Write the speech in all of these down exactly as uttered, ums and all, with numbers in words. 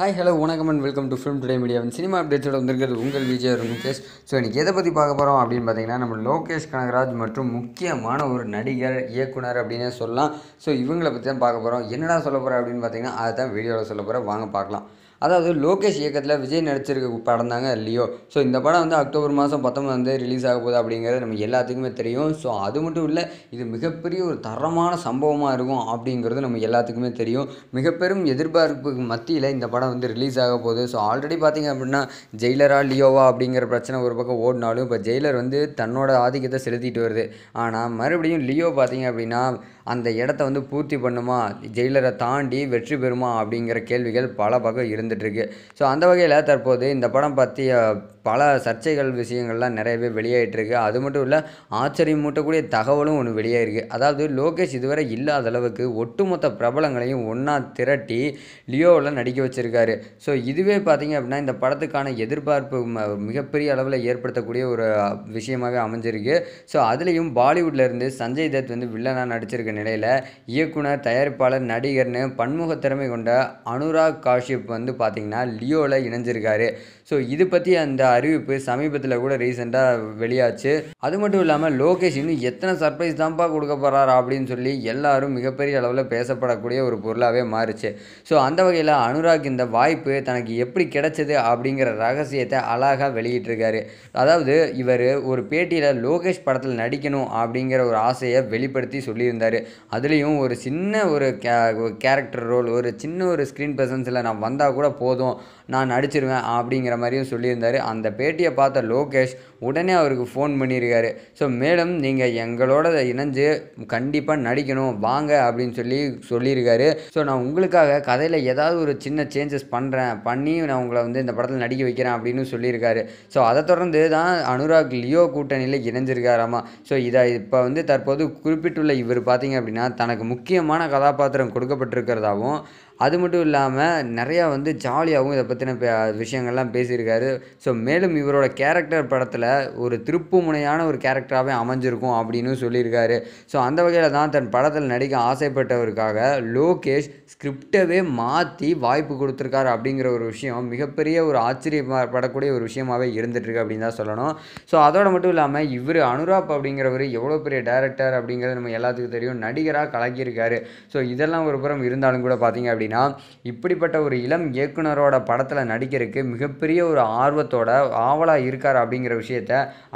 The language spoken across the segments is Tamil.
Hi, hello, vanakkam and welcome to Film Today Media. In cinema updates, we have Ungal Vijay Lokesh. So, in this episode, we will see Lokesh Kanagaraj மற்றும் முக்கியமான ஒரு நடிகர் இயக்குனர் அப்படினே சொல்லலாம். So, இவங்களை பத்தி தான் பார்க்க போறோம். என்னடா சொல்ல போறேன் அப்படினு பாத்தீங்கன்னா அதான் வீடியோல சொல்ல போறேன். வாங்க பார்க்கலாம். அதாவது லோகேஷ் இயக்கத்துல விஜய் நடிச்சிருக்க படம் தாங்க லியோ. சோ இந்த படம் வந்து அக்டோபர் மாசம் nineteen வந்து ரிலீஸ் ஆக போகுது அப்படிங்கறது நம்ம எல்லாத்துக்குமே தெரியும். சோ அது மட்டும் இல்ல இது மிகப்பெரிய ஒரு தரமான சம்பவமா இருக்கும் அப்படிங்கறது நம்ம எல்லாத்துக்குமே தெரியும். மிகப்பெரும் எதிர்பார்ப்புக்கு மத்தியில இந்த படம் வந்து ரிலீஸ் ஆக போகுது. சோ ஆல்ரெடி பாத்தீங்க அப்படினா ஜெயிலரா லியோவா அப்படிங்கற பிரச்சனை ஒரு பக்கம் ஓடுனாலும் இப்ப ஜெயிலர் வந்து தன்னோட ஆதிக்கத்தை செலுத்திட்டு வருது. ஆனா மறுபடியும் லியோ பாத்தீங்க அப்படினா அந்த இடத்தை வந்து பூர்த்தி பண்ணுமா ஜெயிலரை தாண்டி வெற்றி பெறுமா அப்படிங்கற கேள்விகள் பல பக்கம் இருந்து So, அந்த வகையில தற்போது இந்த படம் பத்தி பல சர்ச்சைகள் விஷயங்கள்லாம் நிறையவே வெளியாயிட்டு இருக்கு. அது மட்டும் இல்ல ஆச்சரியம் மூட்டக்கூடிய தகவலும் ஒன்னு வெளியாயி இருக்கு. அதாவது லோகேஷ் இதுவரை இல்லாத அளவுக்கு ஒட்டுமொத்த பிரபலங்களையும் ஒண்ணா திரட்டி லியோல நடிக்க வச்சிருக்காரு. சோ இதுவே பாத்தீங்க அப்படினா இந்த படத்துக்கான எதிர்பார்ப்பு மிகப்பெரிய அளவுல ஏற்படுத்தக்கூடிய ஒரு விஷயமாக அமைஞ்சிருக்கு. சோ அதுலயும் பாலிவுட்ல இருந்து சஞ்சய் தத் வந்து வில்லனா நடிச்சிருக்க நிலையில இயக்குனர் தயாரிப்பாளர் நடிகர்னு பன்முக திறமை கொண்ட அனுராக் காஷ்யப் வந்து பாத்தீங்கன்னா லியோல இணைஞ்சிருக்காரு. சோ இது பத்தி அந்த அறிவிப்பு சமீபத்துல கூட ரீசன்ட்டா வெளியாச்சு. அது மட்டும் இல்லாம லோகேஷ் இன்னும் எத்தனை சர்ப்ரைஸ் தான்பா கொடுக்க போறார் அப்படினு சொல்லி எல்லாரும் மிகப்பெரிய அளவுல பேசப்படக்கூடிய ஒரு பொருளாவே மாறுச்சு. சோ அந்த வகையில அனுராக் இந்த வாய்ப்பு தனக்கு எப்படி கிடைச்சது அப்படிங்கற ரகசியத்தை அழகா வெளியிட்டிருக்காரு. அதாவது இவர் ஒரு பேட்டியில லோகேஷ் படத்துல நடிக்கணும் அப்படிங்கற ஒரு ஆசையை வெளிப்படுத்தி சொல்லி இருந்தாரு. அதுலயும் ஒரு சின்ன ஒரு கேரக்டர் ரோல் ஒரு சின்ன ஒரு ஸ்கிரீன் பிரசன்ஸ்ல நான் வந்தா கூட போதும் நான் நடிச்சிருவேன் அப்படிங்கற மாதிரியும் சொல்லி இருந்தாரு. அந்த பேட்டியை பார்த்த லோகேஷ் உடனே அவருக்கு ஃபோன் பண்ணியிருக்காரு. ஸோ மேடம் நீங்கள் எங்களோட இணைஞ்சு கண்டிப்பாக நடிக்கணும் வாங்க அப்படின்னு சொல்லி சொல்லியிருக்காரு. ஸோ நான் உங்களுக்காக கதையில் ஏதாவது ஒரு சின்ன சேஞ்சஸ் பண்ணுறேன் பண்ணி நான் உங்களை வந்து இந்த படத்தில் நடிக்க வைக்கிறேன் அப்படின்னு சொல்லியிருக்காரு. ஸோ அதை தொடர்ந்து தான் அனுராக் லியோ கூட்டணியில் இணைஞ்சிருக்காராமா. ஸோ இதை இப்போ வந்து தற்போது குறிப்பிட்டுள்ள இவர் பார்த்தீங்க அப்படின்னா தனக்கு முக்கியமான கதாபாத்திரம் கொடுக்கப்பட்டிருக்கிறதாகவும் அது மட்டும் இல்லாமல் நிறையா வந்து ஜாலியாகவும் இதை பற்றின விஷயங்கள்லாம் பேசியிருக்காரு. ஸோ மேலும் இவரோட கேரக்டர் படத்தில் ஒரு திருப்பு முனையான ஒரு கேரக்டராகவே அமைஞ்சிருக்கும் அப்படின்னு சொல்லியிருக்காரு. ஸோ அந்த வகையில் தான் தன் படத்தில் நடிக்க ஆசைப்பட்டவருக்காக லோகேஷ் ஸ்கிரிப்டவே மாற்றி வாய்ப்பு கொடுத்துருக்காரு அப்படிங்கிற ஒரு விஷயம் மிகப்பெரிய ஒரு ஆச்சரியப்படக்கூடிய ஒரு விஷயமாகவே இருந்துகிட்ருக்கு அப்படின்னு தான் சொல்லணும். ஸோ அதோடு மட்டும் இல்லாமல் இவர் அனுராக் அப்படிங்கிறவர் எவ்வளோ பெரிய டைரக்டர் அப்படிங்கிறது நம்ம எல்லாத்துக்கும் தெரியும். நடிகராக கலக்கியிருக்காரு. ஸோ இதெல்லாம் ஒரு புறம் இருந்தாலும் கூட பார்த்தீங்க அப்படின்னா இப்படிப்பட்ட ஒரு இளம் இயக்குனரோட படத்தில் நடிக்கிறதுக்கு மிகப்பெரிய ஒரு ஆர்வத்தோட ஆவலாக இருக்கார் அப்படிங்கிற விஷயத்த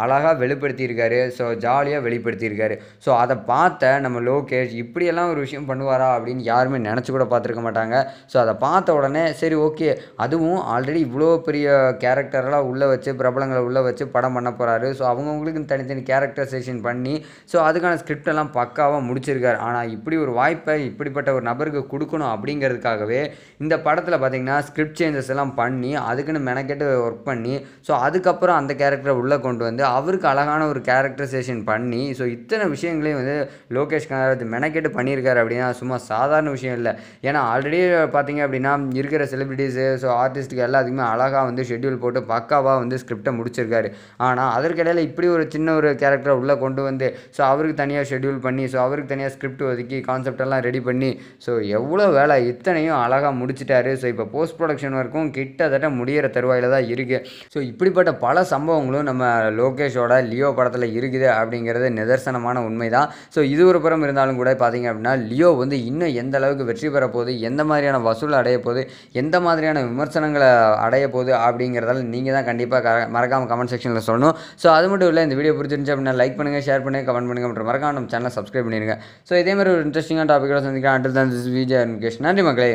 அழகாக வெளிப்படுத்தியிருக்காரு. ஸோ ஜாலியாக வெளிப்படுத்தியிருக்காரு. ஸோ அதை பார்த்த நம்ம லோகேஷ் இப்படியெல்லாம் ஒரு விஷயம் பண்ணுவாரா அப்படின்னு யாருமே நினச்சி கூட பார்த்துருக்க மாட்டாங்க. ஸோ அதை பார்த்த உடனே சரி ஓகே அதுவும் ஆல்ரெடி இவ்வளோ பெரிய கேரக்டரெலாம் உள்ளே வச்சு பிரபலங்களை உள்ளே வச்சு படம் பண்ண போகிறாரு. ஸோ அவங்கவுங்களுக்கு தனித்தனி கேரக்டரைசேஷன் பண்ணி ஸோ அதுக்கான ஸ்கிரிப்டெல்லாம் பக்காவாக முடிச்சிருக்காரு. ஆனால் இப்படி ஒரு வாய்ப்பை இப்படிப்பட்ட ஒரு நபருக்கு கொடுக்கணும் அப்படிங்கிறதுக்காகவே இந்த படத்தில் பார்த்திங்கன்னா ஸ்கிரிப்ட் சேஞ்சஸ் எல்லாம் பண்ணி அதுக்குன்னு மெனக்கெட்டு ஒர்க் பண்ணி ஸோ அதுக்கப்புறம் அந்த கேரக்டரை உள்ளே கொண்டு வந்து அவருக்கு அழகான ஒரு கேரக்டரைசேஷன் பண்ணி ஸோ இத்தனை விஷயங்களையும் வந்து லோகேஷ் கனகராஜ் மெனக்கெட்டு பண்ணியிருக்காரு அப்படின்னா சும்மா சாதாரண விஷயம் இல்லை. ஏன்னா ஆல்ரெடி பார்த்திங்க அப்படின்னா இருக்கிற செலிபிரிட்டிஸு ஸோ ஆர்டிஸ்ட்டுக்கு எல்லாத்துக்குமே அழகாக வந்து ஷெட்யூல் போட்டு பக்காவாக வந்து ஸ்கிரிப்டை முடிச்சிருக்காரு. ஆனால் அதற்கிடையில் இப்படி ஒரு சின்ன ஒரு கேரக்டரை உள்ளே கொண்டு வந்து ஸோ அவருக்கு தனியாக ஷெட்யூல் பண்ணி ஸோ அவருக்கு தனியாக ஸ்கிரிப்ட் ஒதுக்கி கான்செப்டெல்லாம் ரெடி பண்ணி ஸோ எவ்வளோ வேலை இத்தனையும் அழகாக முடிச்சிட்டாரு. ஸோ இப்போ போஸ்ட் ப்ரொடக்ஷன் வரைக்கும் கிட்டத்தட்ட முடிகிற தருவாயில தான் இருக்கு. ஸோ இப்படிப்பட்ட பல சம்பவங்களும் நம்ம லோகேஷோட லியோ படத்தில் இருக்குது அப்படிங்கிறது நிதர்சனமான உண்மைதான். ஸோ இது ஒரு புறம் இருந்தாலும் கூட பார்த்தீங்க அப்படின்னா லியோ வந்து இன்னும் எந்த அளவுக்கு வெற்றி பெற போகுது எந்த மாதிரியான வசூல் அடைய போகுது எந்த மாதிரியான விமர்சனங்களை அடைய போகுது அப்படிங்கிறதால நீங்கள் தான் கண்டிப்பாக மறக்காமல் கமெண்ட் செக்ஷனில் சொல்லணும். ஸோ அது மட்டும் இல்லை இந்த வீடியோ பிடிச்சிருந்துச்சு அப்படின்னா லைக் பண்ணுங்கள் ஷேர் பண்ணுங்கள் கமெண்ட் பண்ணுங்க மற்றும் மறக்காம நம்ம சேனலை சப்ஸ்கிரைப் பண்ணிடுங்க. ஸோ இதே மாதிரி ஒரு இன்ட்ரெஸ்டிங்கான டாப்பிக்கோட சந்திக்கிறேன். அண்டில் தன் திஸ் வீடியோ நன்றி மக்களே.